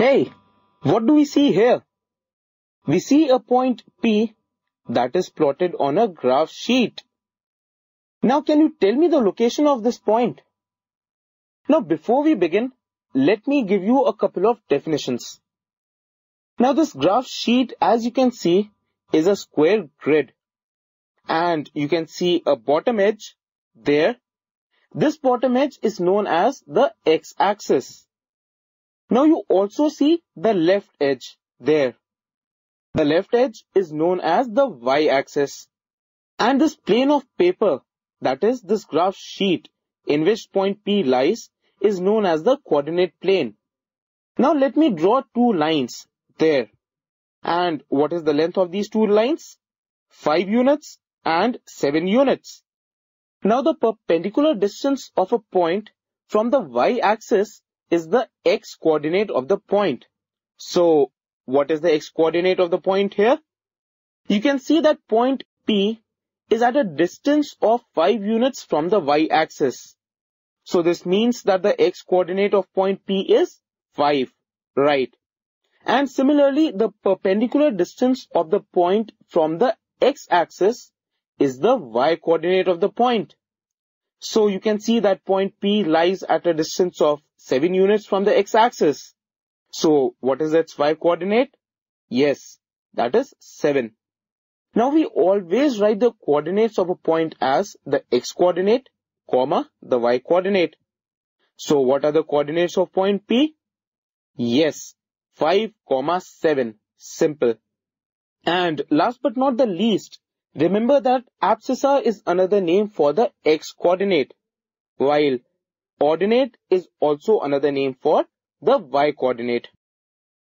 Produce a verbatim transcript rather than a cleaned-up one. Hey, what do we see here? We see a point P that is plotted on a graph sheet. Now, can you tell me the location of this point? Now, before we begin, let me give you a couple of definitions. Now, this graph sheet, as you can see, is a square grid. And you can see a bottom edge there. This bottom edge is known as the x-axis. Now, you also see the left edge there. The left edge is known as the y-axis. And this plane of paper, that is this graph sheet in which point P lies, is known as the coordinate plane. Now let me draw two lines there. And what is the length of these two lines? five units and seven units. Now the perpendicular distance of a point from the y-axis is the x-coordinate of the point. So what is the x-coordinate of the point here? You can see that point P is at a distance of five units from the y-axis. So this means that the x-coordinate of point P is five, right? And similarly, the perpendicular distance of the point from the x-axis is the y-coordinate of the point. So you can see that point P lies at a distance of seven units from the x-axis. So what is its y-coordinate? Yes, that is seven. Now we always write the coordinates of a point as the x-coordinate, comma, the y-coordinate. So what are the coordinates of point P? Yes, five, comma, seven. Simple. And last but not the least, remember that abscissa is another name for the x-coordinate, while ordinate is also another name for the y-coordinate.